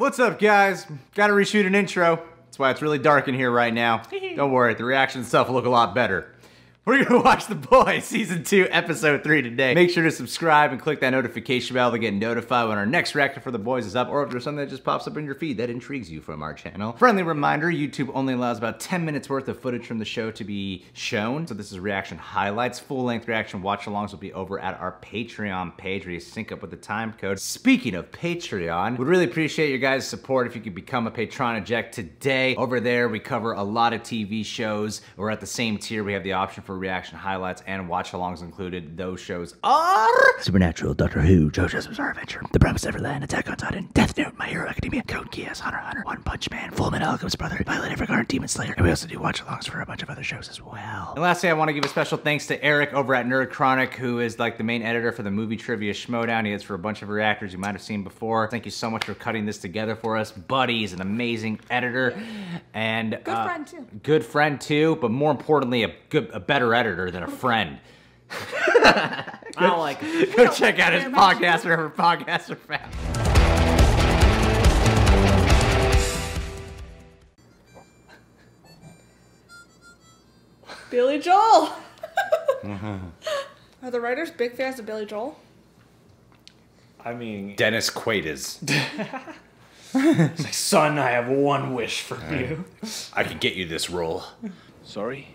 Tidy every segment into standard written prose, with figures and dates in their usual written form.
What's up, guys? Gotta reshoot an intro. That's why it's really dark in here right now. Don't worry, the reaction stuff will look a lot better. We're gonna watch The Boys Season 2, Episode 3 today. Make sure to subscribe and click that notification bell to get notified when our next reaction for The Boys is up, or if there's something that just pops up in your feed that intrigues you from our channel. Friendly reminder, YouTube only allows about 10 minutes worth of footage from the show to be shown. So this is reaction highlights. Full-length reaction watch-alongs will be over at our Patreon page where you sync up with the time code. Speaking of Patreon, we'd really appreciate your guys' support if you could become a Patronaject today. Over there, we cover a lot of TV shows. We're at the same tier. We have the option for reaction highlights and watch-alongs included. Those shows are Supernatural, Doctor Who, Jojo's Bizarre Adventure, The Promised Neverland, Attack on Titan, Death Note, My Hero Academia, Code Geass, Hunter Hunter, One Punch Man, Fullmetal Alchemist Brotherhood, Violet Evergarden, Demon Slayer, and we also do watch-alongs for a bunch of other shows as well. And lastly, I want to give a special thanks to Eric over at Nerd Chronic, who is like the main editor for the movie trivia Schmoedown. He is for a bunch of reactors you might have seen before. Thank you so much for cutting this together for us, buddy. He's an amazing editor and good friend too. Good friend too, but more importantly, a better editor than a friend. I don't like it. Go check out his podcast wherever podcasts are found. Billy Joel. Are the writers big fans of Billy Joel? I mean, Dennis Quaid is. It's like, son, I have one wish for you. I could get you this role. Sorry.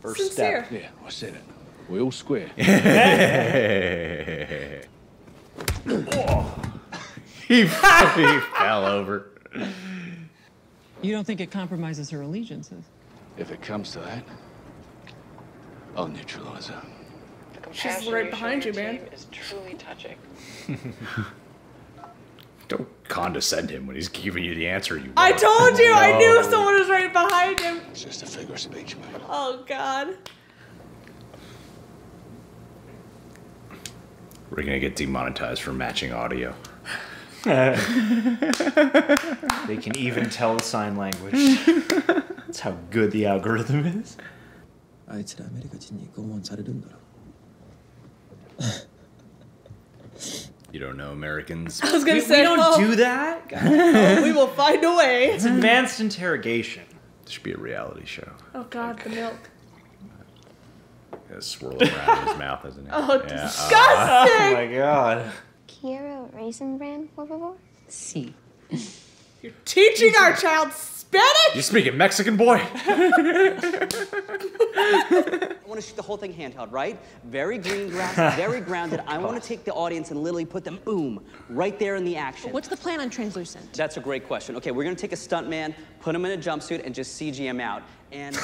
First step. Yeah, I said it. We all square. Oh. He fell over. You don't think it compromises her allegiances? If it comes to that, I'll neutralize her. She's right behind you, man. It's truly touching. Don't condescend him when he's giving you the answer you want. I told you, no. I knew someone was right behind him. It's just a figure of speech, man. Oh, God. We're gonna get demonetized for matching audio. They can even tell sign language. That's how good the algorithm is. You don't know Americans. I was gonna say, we don't do that. Oh, we will find a way. It's advanced interrogation. This should be a reality show. Oh God, like, the milk. It's swirling around his mouth, isn't it? Oh, yeah. Disgusting! Oh my God. Quiero raisin bran, por favor. Si. You're teaching our child Spanish. You speaking Mexican, boy? I want to shoot the whole thing handheld, right? Very green grass, very grounded. I want to take the audience and literally put them, boom, right there in the action. What's the plan on translucent? That's a great question. Okay, we're going to take a stuntman, put him in a jumpsuit, and just CG him out. And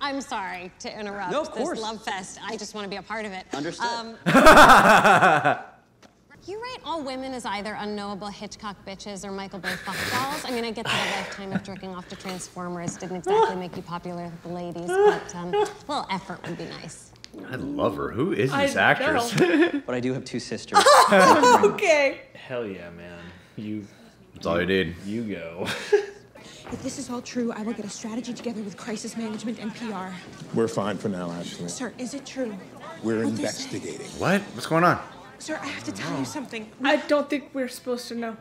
I'm sorry to interrupt this love fest. I just want to be a part of it. Understood. You rate all women as either unknowable Hitchcock bitches or Michael Bay fuckballs. I mean, I get that a lifetime of jerking off to Transformers didn't exactly make you popular with the ladies, but a little effort would be nice. I love her. Who is this actress? But I do have two sisters. Okay. Hell yeah, man. You. That's all you did. You go. If this is all true, I will get a strategy together with crisis management and PR. We're fine for now, Ashley. Sir, is it true? We're investigating. What? What's going on? Sir, I have to tell you something. I don't think we're supposed to know.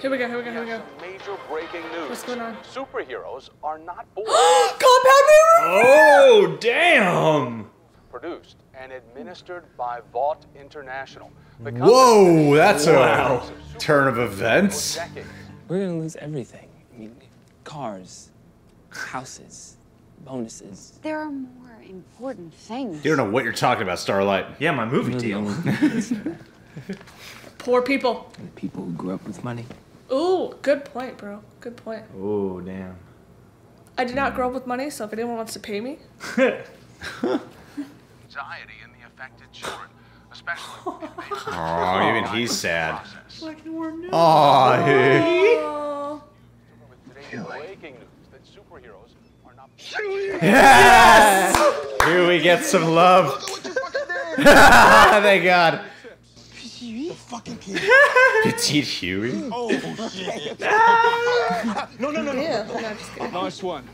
Here we go, here we go, here we go. Major breaking news. What's going on? Superheroes are not born. Compound V! Oh, damn! Produced and administered by Vaught International. Whoa, that's a turn of events. We're going to lose everything. I mean, cars, houses, bonuses. There are more important things. You don't know what you're talking about, Starlight. Yeah, my movie deal. Poor people. And people who grew up with money. Ooh, good point, bro. Good point. Oh, damn. I did not grow up with money, so if anyone wants to pay me. Anxiety in the affected children, especially. Oh, even he's sad. Oh, hey. Yes! Here we get some love. Thank God. The fucking kid. Petite Huey. Oh shit! No. Yeah, no, I'm just kidding. Nice one.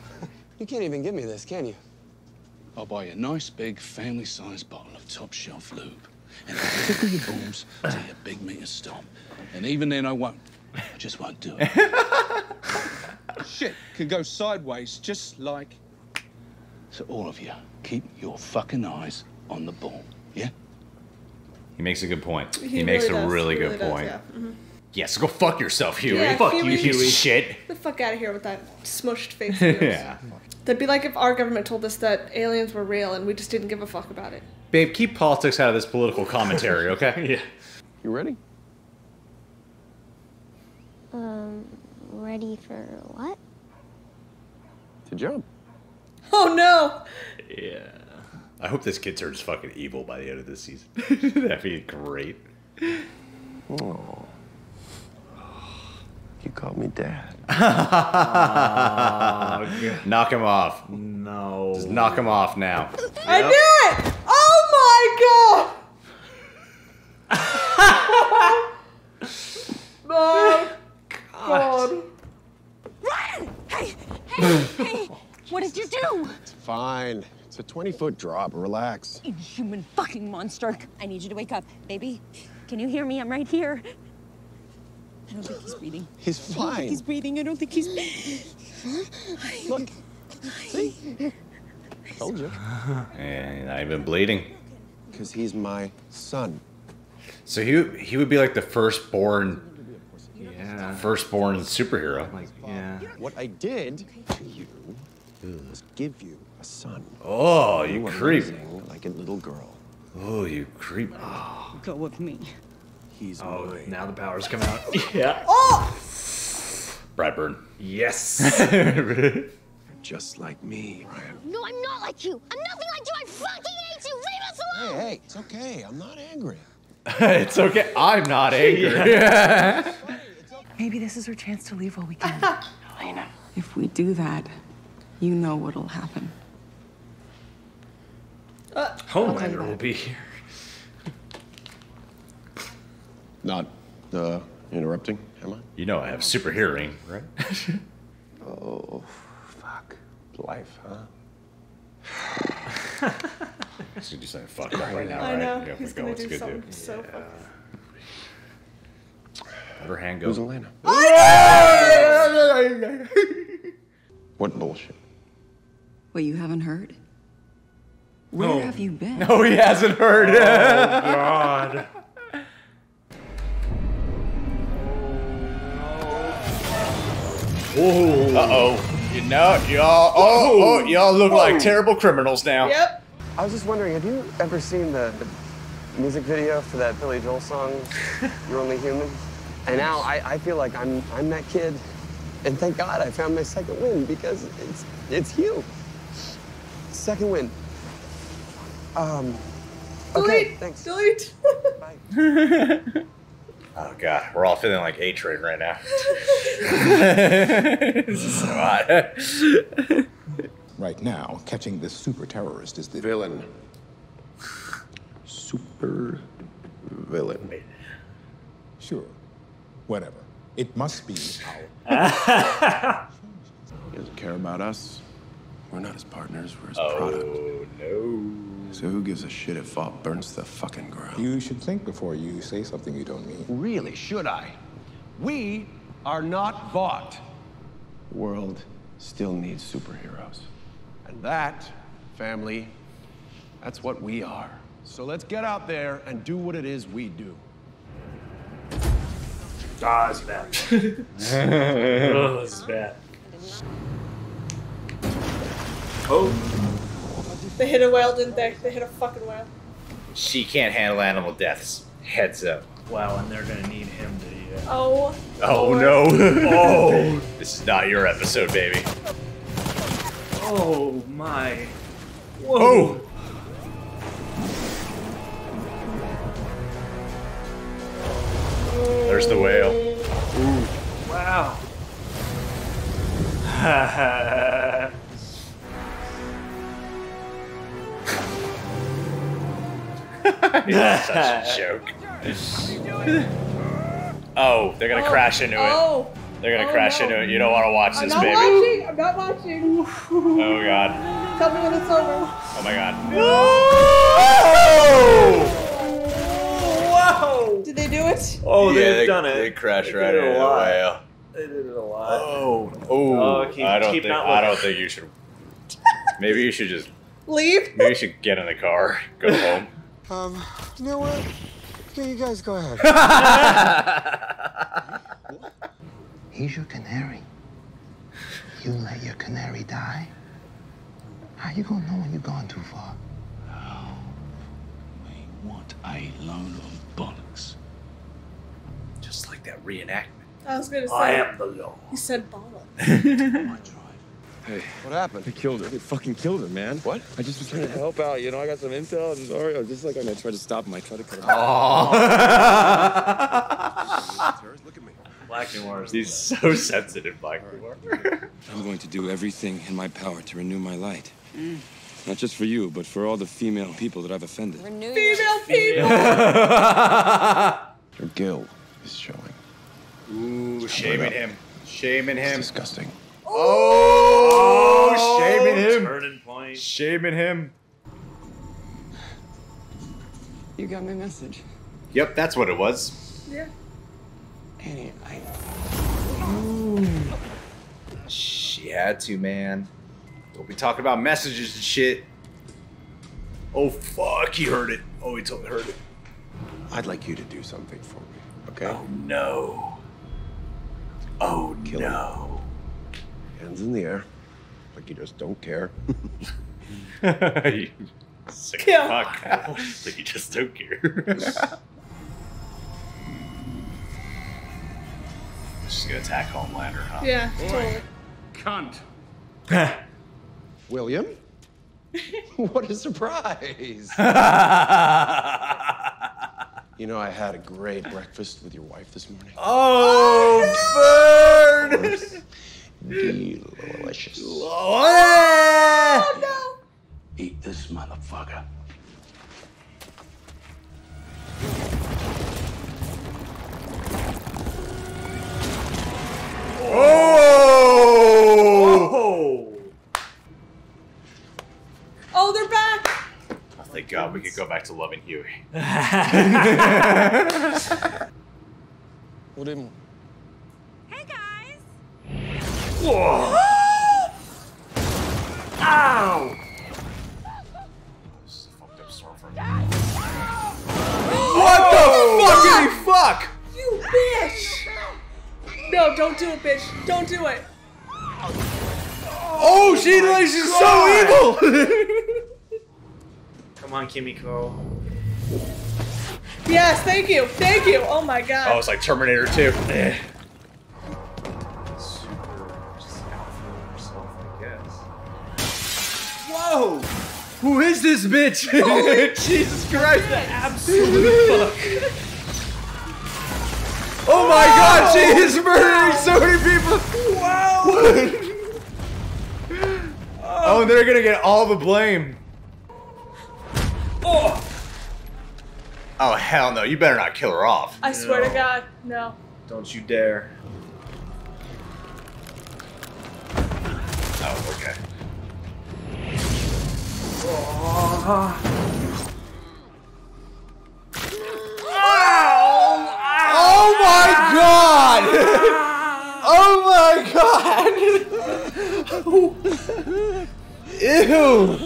You can't even give me this, can you? I'll buy you a nice big family-sized bottle of top shelf lube. and I'll tickle your balls till you beg me to stop. And even then I won't. I just won't do it. Shit can go sideways, just like... So all of you, keep your fucking eyes on the ball, yeah? He makes a good point. He really makes a really good point. Yeah. Mm-hmm. Yeah, so go fuck yourself, Huey. Yeah, fuck Huey, you, Huey. Shit. Get the fuck out of here with that smushed face. Yeah. That'd be like if our government told us that aliens were real and we just didn't give a fuck about it. Babe, keep politics out of this political commentary, okay? Yeah. You ready? Ready for what? To jump. Oh no! Yeah. I hope this kid turns fucking evil by the end of this season. That'd be great. Oh. You called me dad. Oh, knock him off. No. Just knock him off now. Yep. I knew it! Oh my god! My god. Run! Hey! Hey! Hey! What did you do? It's fine. It's a 20-foot drop. Relax. Inhuman fucking monster. I need you to wake up, baby. Can you hear me? I'm right here. I don't think he's breathing. He's fine. I don't think he's breathing. I don't think he's... Look. See? Told you. And not even bleeding. Because he's my son. So he would be like the firstborn... Yeah. Firstborn superhero. Like, yeah. What I did to you... Let's give you a son. Oh, you creep. Like a little girl. Oh, you creep. Oh. Go with me. He's mine. Now the powers come out. Yeah. Oh! Brightburn. Yes. Just like me, Brian. No, I'm not like you. I'm nothing like you. I fucking hate you. Leave us alone. Hey, hey, it's okay. I'm not angry. It's okay. I'm not angry. Yeah. Maybe this is her chance to leave while we can. Elena. If we do that... You know what'll happen. Homelander will be here. Not interrupting, am I? You know I have super hearing, right? Oh, fuck. Life, huh? He's gonna do something fucked up right now, right? I know. Yeah, he's gonna do something so fucked. Let her hand go. Who's Elena? What bullshit? Well, you haven't heard? Where have you been? No, he hasn't heard. Oh, God. Oh. Uh-oh. You know, y'all y'all look like terrible criminals now. Yep. I was just wondering, have you ever seen the music video for that Billy Joel song, You're Only Human? And now I feel like I'm that kid. And thank God I found my second win, because it's you. Second win. Okay, delete. Thanks. Delete. Bye. Oh, God. We're all feeling like A-Train right now. This is so hot. Right now, catching this super terrorist is the villain. Super villain. Sure. Whatever. It must be our. He doesn't care about us. We're not his partners, we're his product. Oh, no. So who gives a shit if Vaughn burns the fucking ground? You should think before you say something you don't mean. Really, should I? We are not Vaughn. The world still needs superheroes. And that, family, that's what we are. So let's get out there and do what it is we do. Ah, it's bad. Oh, it's bad. Oh. They hit a whale, didn't they? They hit a fucking whale. She can't handle animal deaths. Heads up. Wow, and they're gonna need him to... Oh. Oh, Lord. No. Oh. This is not your episode, baby. Oh, my. Whoa. Oh. There's the whale. Ooh. Wow. That's such a joke. Oh, they're gonna crash into it. Oh. They're gonna crash into it. You don't want to watch this, baby. I'm not watching. I'm not watching. Oh God. Tell me when it's over. Oh my God. No! Oh! Oh, did they do it? Oh, yeah, they've done it. They crashed right in a while. They did it a lot. Oh, I don't think you should. Maybe you should just leave. Maybe you should get in the car, go home. You know what? Yeah, you guys go ahead. He's your canary. You let your canary die. How you gonna know when you've gone too far? Oh, we want a load of bollocks. Just like that reenactment. I was gonna say. I am the law. He said bollocks. Hey. What happened? They killed her. They fucking killed her, man. What? I just was trying to help out. You know, I got some intel. I'm sorry. I was just like, I'm gonna try to stop him. I tried to cut him off. Look at me. Black Noir. He's so sensitive, Black Noir. I'm going to do everything in my power to renew my light. Mm. Not just for you, but for all the female people that I've offended. Renew female people. Your guild is showing. Ooh, shaming him. Shaming him. It's disgusting. Oh, shaming him. Turning point. Shaming him. You got my message. Yep, that's what it was. Yeah. Annie, I... Ooh. She had to, man. Don't be talking about messages and shit. Oh, fuck, he heard it. Oh, he totally heard it. I'd like you to do something for me, okay? Oh, no. Oh, kill no. Him. Hands in the air, like you just don't care. You sick fuck. Like you just don't care. She's gonna attack Homelander, huh? Yeah, totally. Cunt. William? What a surprise! You know, I had a great breakfast with your wife this morning. Oh, bird! Delicious. Oh, no. Eat this motherfucker. Oh! Oh, they're back. Oh, thank God we could go back to loving Huey. What didn't? Whoa. Ow! This is a fucked up Stormfront. What the fuckity fuck? You bitch! No, don't do it, bitch. Don't do it. Oh, she likes you so evil! Come on, Kimiko. Yes, thank you. Thank you. Oh my God. Oh, it's like Terminator 2. Whoa! Who is this bitch? Jesus Christ, the absolute fuck. Oh my God, she is murdering so many people! Wow! Oh, they're gonna get all the blame. Oh, hell no, you better not kill her off. I swear to God, no. Don't you dare. Oh, okay. Oh. Oh my God! Oh my God! Ew!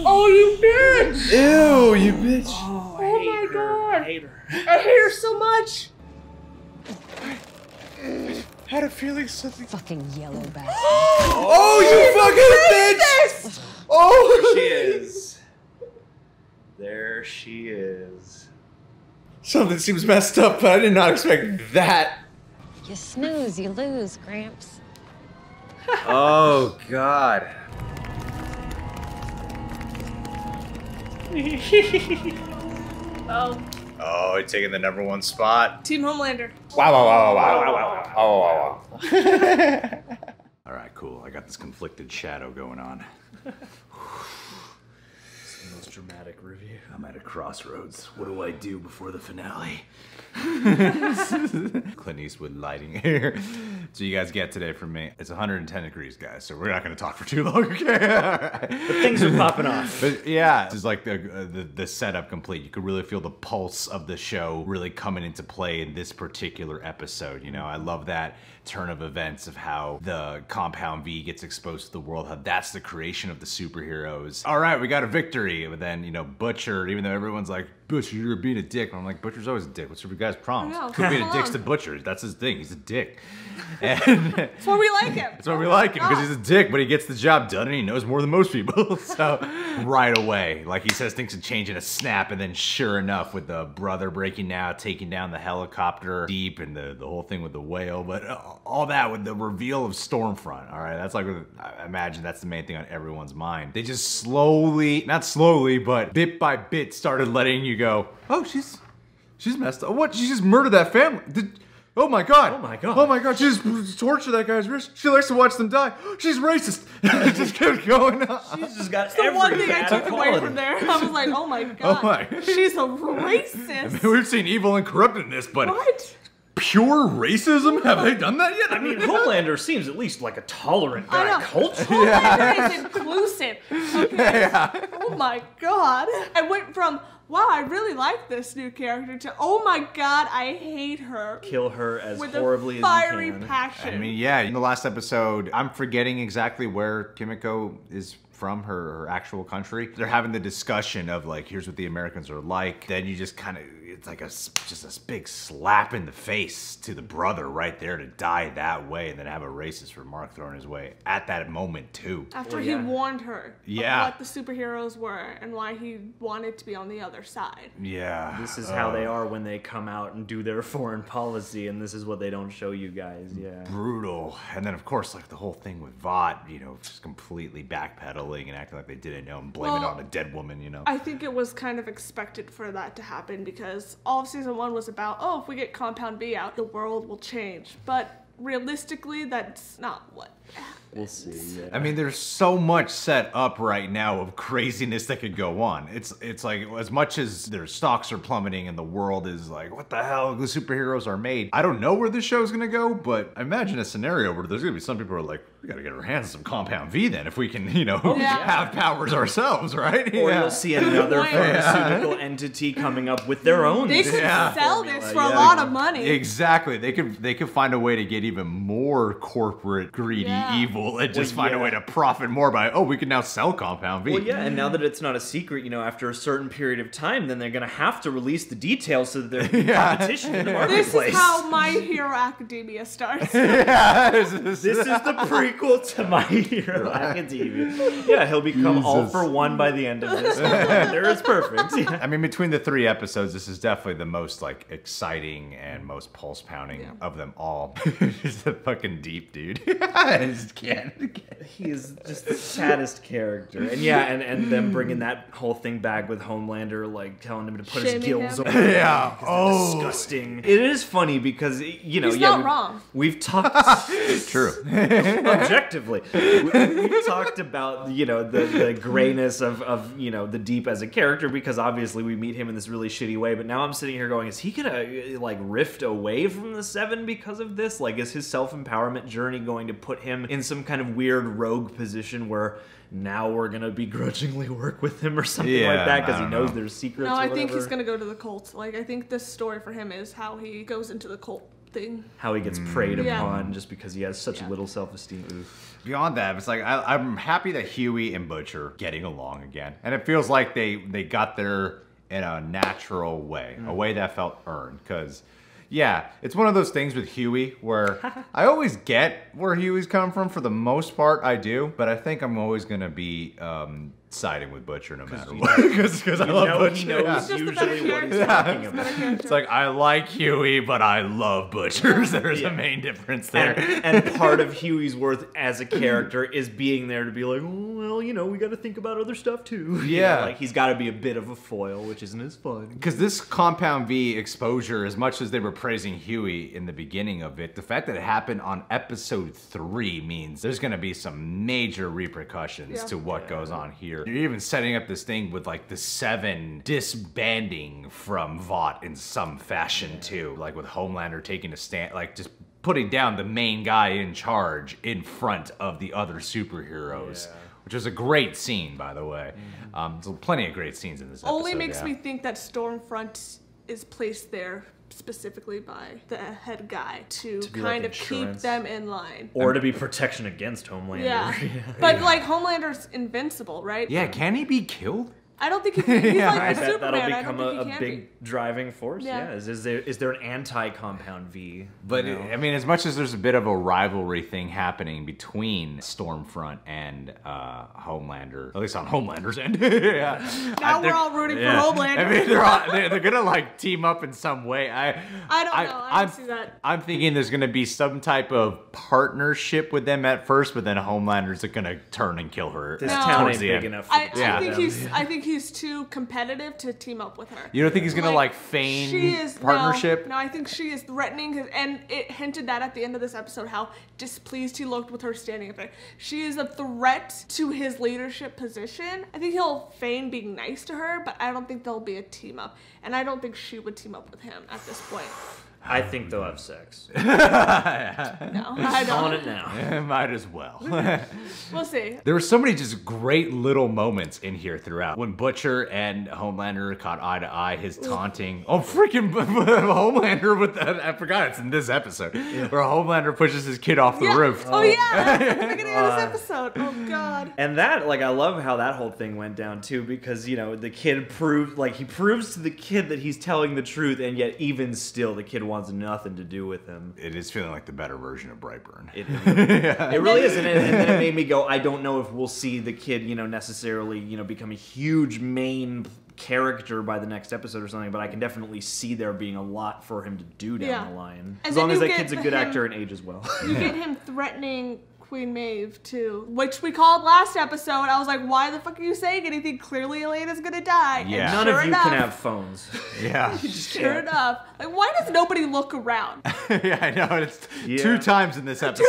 Oh, you bitch! Ew, you bitch! Oh, my God! I hate her. I hate her so much. I had a feeling something. Fucking yellow bastard. Oh, you fucking bitch! Oh, there she is. There she is. Something seems messed up, but I did not expect that. You snooze, you lose, Gramps. Oh, God. Oh. Oh, he's taking the #1 spot. Team Homelander. Wow, wow, wow, wow, wow, wow, wow, wow, wow. All right, cool. I got this conflicted shadow going on. It's the most dramatic review. I'm at a crossroads. What do I do before the finale? Clint Eastwood lighting here. So you guys get today from me. It's 110 degrees, guys, so we're not going to talk for too long, okay? But things are popping off. But yeah, it's like the setup complete. You could really feel the pulse of the show really coming into play in this particular episode, you know? I love that turn of events of how the Compound V gets exposed to the world, how that's the creation of the superheroes. All right, we got a victory. But then, you know, Butcher, even though everyone's like, Butcher, you're being a dick. And I'm like, Butcher's always a dick. What's your guys' problems? Could be a dick to Butcher. That's his thing. He's a dick. And that's why we like him. That's why we like him, because he's a dick, but he gets the job done and he knows more than most people. So right away, like he says, things would change in a snap. And then sure enough, with the brother breaking out, taking down the helicopter deep and the whole thing with the whale, but all that with the reveal of Stormfront. All right, that's like, I imagine that's the main thing on everyone's mind. They just slowly, not slowly, but bit by bit started letting you go, oh, she's messed up. What? She just murdered that family. Oh my god. Oh my god. Oh my god. She just tortured that guy's wrist. She likes to watch them die. She's racist. It just kept going on. She's just got every one thing I took away from there. I was like, oh my god. Oh my. She's a racist. I mean, we've seen evil and corruptedness, but what? Pure racism? Have they done that yet? I mean, Homelander seems at least like a tolerant guy. Culture. Homelander is inclusive. Okay. Yeah. Oh my god. I went from, wow, I really like this new character to, oh my god, I hate her. Kill her as horribly as you can. With a fiery passion. I mean, yeah, in the last episode, I'm forgetting exactly where Kimiko is from, her actual country. They're having the discussion of like, here's what the Americans are like. Then you just kind of, it's like just a big slap in the face to the brother right there to die that way and then have a racist remark thrown his way at that moment too. After he warned her of what the superheroes were and why he wanted to be on the other side. Yeah. This is how they are when they come out and do their foreign policy, and this is what they don't show you guys. Yeah. Brutal. And then of course like the whole thing with Vought, you know, just completely backpedaling and acting like they didn't know and blaming it on a dead woman, you know. I think it was kind of expected for that to happen because all of season one was about, oh, if we get Compound V out, the world will change. But realistically, that's not what happens. We'll see. Yeah. I mean, there's so much set up right now of craziness that could go on. It's like, as much as their stocks are plummeting and the world is like, what the hell, the superheroes are made. I don't know where this show's gonna go, but I imagine a scenario where there's gonna be some people who are like, we gotta get our hands on some Compound V then, if we can, you know, have powers ourselves, right? Or you'll see another pharmaceutical entity coming up with their own. They could sell this for a lot of money. Exactly. They could find a way to get even more corporate, greedy, evil, and just find a way to profit more by, oh, we can now sell Compound V. Well, yeah, and now that it's not a secret, you know, after a certain period of time, then they're going to have to release the details so that there's competition in the marketplace. This is how My Hero Academia starts. This is the prequel to My Hero Academia. Yeah, he'll become all for one by the end of this. There is perfect. Yeah. I mean, between the three episodes, this is definitely the most, like, exciting and most pulse-pounding of them all. He's a fucking deep dude. He is just the saddest character. And yeah, and them bringing that whole thing back with Homelander, like telling him to put his gills over. Yeah. Oh. Disgusting. It is funny because, you know, He's not wrong. We've talked. True. Objectively. We've talked about, you know, the grayness of, you know, the Deep as a character, because obviously we meet him in this really shitty way. But now I'm sitting here going, is he going to, like, rift away from the Seven because of this? Like, is his self-empowerment journey going to put him in some kind of weird rogue position where now we're going to begrudgingly work with him or something like that because he knows there's secrets? No, I think he's going to go to the cult. Like, I think this story for him is how he goes into the cult thing. How he gets preyed upon just because he has such little self-esteem. Beyond that, it's like, I'm happy that Huey and Butcher are getting along again. And it feels like they got there in a natural way, a way that felt earned, because... yeah, it's one of those things with Huey where I always get where Huey's come from. For the most part, I do. But I think I'm always going to be siding with Butcher no matter what. Because I love Butcher. He knows usually what he's talking about. It's like, I like Huey, but I love Butcher. There's a main difference there. And part of Huey's worth as a character is being there to be like, well, you know, we got to think about other stuff too. Yeah. You know, like, he's got to be a bit of a foil, which isn't as fun. Because this Compound V exposure, as much as they were praising Huey in the beginning of it, the fact that it happened on episode 3 means there's going to be some major repercussions to what goes on here. Hunter. You're even setting up this thing with like the Seven disbanding from Vought in some fashion too. Like with Homelander taking a stand, like just putting down the main guy in charge in front of the other superheroes. Yeah. Which was a great scene, by the way. Mm-hmm. There's plenty of great scenes in this episode. Only makes me think that Stormfront is placed there specifically by the head guy to kind like of keep them in line. Or to be protection against Homelander. Yeah. But like Homelander's invincible, right? Yeah, can he be killed? I don't think he can. He's like Superman. That'll become a big driving force. Yeah. Is there an anti-Compound V? But no. I mean, as much as there's a bit of a rivalry thing happening between Stormfront and Homelander, at least on Homelander's end. Yeah. Now we're all rooting for Homelander. I mean, they're gonna like team up in some way. I don't know. I don't see that. I'm thinking there's gonna be some type of partnership with them at first, but then Homelander's gonna turn and kill her. This town ain't big enough. I think he's too competitive to team up with her. You don't think he's gonna like feign partnership? No, I think she is threatening his, and it hinted that at the end of this episode how displeased he looked with her standing up there. She is a threat to his leadership position. I think he'll feign being nice to her, but I don't think there'll be a team up, and I don't think she would team up with him at this point. I think they'll have sex. No, I don't. I'm on it now. Yeah, might as well. We'll see. There were so many just great little moments in here throughout. When Butcher and Homelander caught eye to eye, his taunting. Oh, freaking Homelander with that. I forgot it's in this episode. Yeah. Where Homelander pushes his kid off the roof. Oh, yeah. That's the beginning of this episode. Oh, God. And that, like, I love how that whole thing went down, too, because, you know, the kid proved, like, he proves to the kid that he's telling the truth, and yet even still, the kid wants nothing to do with him. It is feeling like the better version of Brightburn. It really is, and then it made me go, I don't know if we'll see the kid, you know, necessarily, you know, become a huge main character by the next episode or something, but I can definitely see there being a lot for him to do down the line. As long as that kid's a good actor and ages well. You get him threatening Queen Maeve too, which we called last episode. I was like, why the fuck are you saying anything? Clearly Elena's gonna die. Yeah. And None of you can have phones. Yeah. Sure enough. Like, why does nobody look around? Yeah, I know. It's two times in this episode.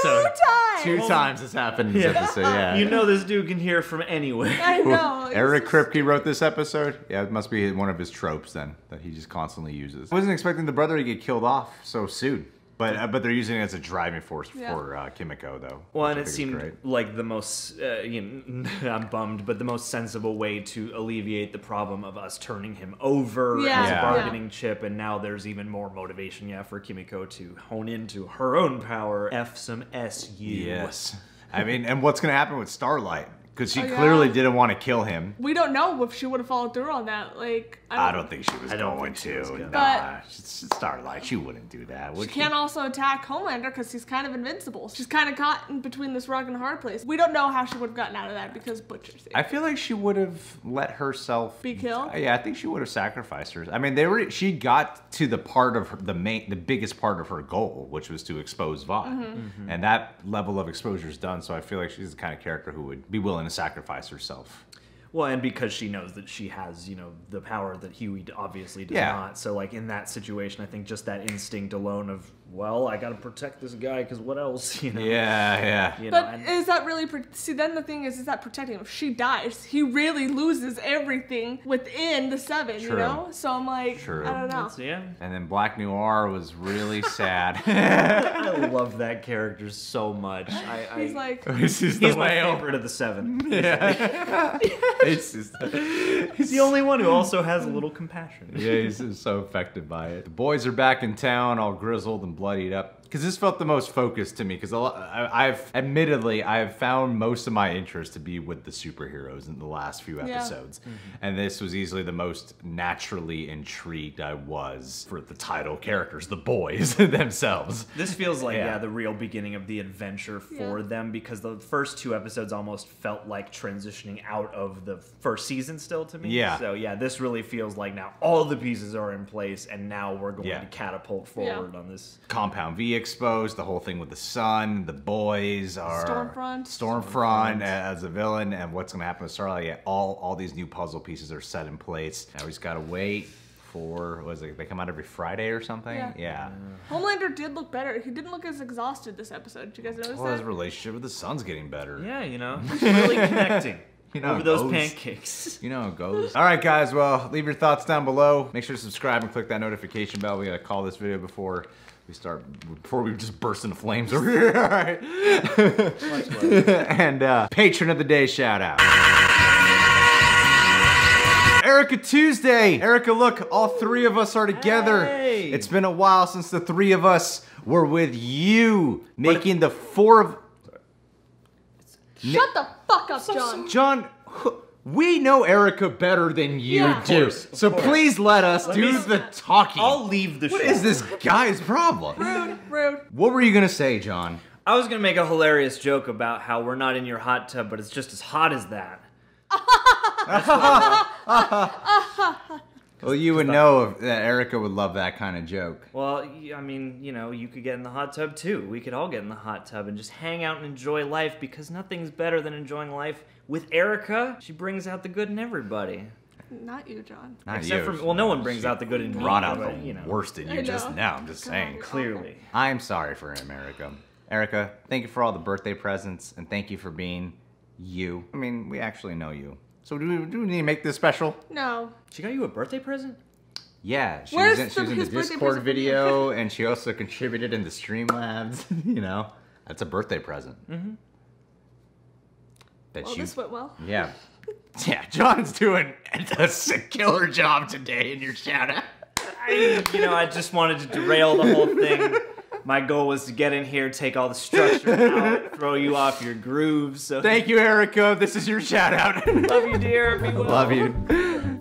Two times this happened in this episode, yeah. You know this dude can hear from anywhere. I know. Eric Kripke wrote this episode. Yeah, it must be one of his tropes then that he just constantly uses. I wasn't expecting the brother to get killed off so soon. But they're using it as a driving force for Kimiko, though. Well, and it seemed like the most, you know, I'm bummed, but the most sensible way to alleviate the problem of us turning him over as a bargaining chip, and now there's even more motivation, for Kimiko to hone into her own power. F some S-U. Yes. I mean, and what's going to happen with Starlight? Because she clearly didn't want to kill him. We don't know if she would have followed through on that. Like, I don't think she was going to. Nah, Starlight, she wouldn't do that. She can't also attack Homelander because he's kind of invincible. She's kind of caught in between this rock and a hard place. We don't know how she would have gotten out of that because Butcher's there. I feel like she would have let herself be killed. Yeah, I think she would have sacrificed her. I mean, she got to the part of her, the biggest part of her goal, which was to expose Vaughn, and that level of exposure is done. So I feel like she's the kind of character who would be willing to sacrifice herself. Well, and because she knows that she has, you know, the power that Huey obviously does not. So, like, in that situation, I think just that instinct alone of, well, I gotta protect this guy because what else, you know? Yeah, yeah. You know, but is that really... See, then the thing is that protecting him? If she dies, he really loses everything within the Seven, you know? So I'm like, I don't know. And then Black Noir was really sad. I love that character so much. He's like... He's my favorite of the Seven. Yeah. He's the only one who also has a little compassion. Yeah, he's so affected by it. The boys are back in town, all grizzled and bloodied up. Because this felt the most focused to me, because I've found most of my interest to be with the superheroes in the last few episodes. Yeah. And this was easily the most naturally intrigued I was for the title characters, the boys themselves. This feels like, the real beginning of the adventure for them, because the first two episodes almost felt like transitioning out of the first season still to me. Yeah. So yeah, this really feels like now all the pieces are in place, and now we're going to catapult forward on this. Compound V exposed, the whole thing with the sun, the boys are Stormfront as a villain, and what's going to happen with Starlight. Yeah, all these new puzzle pieces are set in place. Now we just got to wait for, what is it, they come out every Friday or something? Yeah. Homelander did look better. He didn't look as exhausted this episode. Did you guys notice that? Well, his relationship with the sun's getting better. Yeah, you know, he's really connecting. You know, over those pancakes. You know how it goes. All right, guys. Well, leave your thoughts down below. Make sure to subscribe and click that notification bell. We gotta call this video before we just burst into flames over here. All right. Much love. And patron of the day shout out. Erica Tuesday. Erica, look, all three of us are together. Hey. It's been a while since the three of us were with you, making the four of... Shut the fuck up, John. John, we know Erica better than you do. So please let us do the talking. I'll leave the show. What is this guy's problem? Rude, rude. What were you gonna say, John? I was gonna make a hilarious joke about how we're not in your hot tub, but it's just as hot as that. Well, you would know that Erica would love that kind of joke. Well, I mean, you know, you could get in the hot tub too. We could all get in the hot tub and just hang out and enjoy life, because nothing's better than enjoying life with Erica. She brings out the good in everybody. Not you, John. Not Except you. For, well, no one brings out the good in me. Brought out the worst in you just now. I'm just saying. Clearly. I'm sorry for him, Erica. Erica, thank you for all the birthday presents, and thank you for being you. I mean, we actually know you. So do we need to make this special? No. She got you a birthday present? Yeah. She was in the Discord video, and she also contributed in the Streamlabs. You know, that's a birthday present. Mm-hmm. Well, this went well. Yeah. Yeah, John's doing a killer job today in your shout-out. You know, I just wanted to derail the whole thing. My goal was to get in here, take all the structure out, throw you off your grooves. So. Thank you, Erica. This is your shout out. Love you, dear. Love you.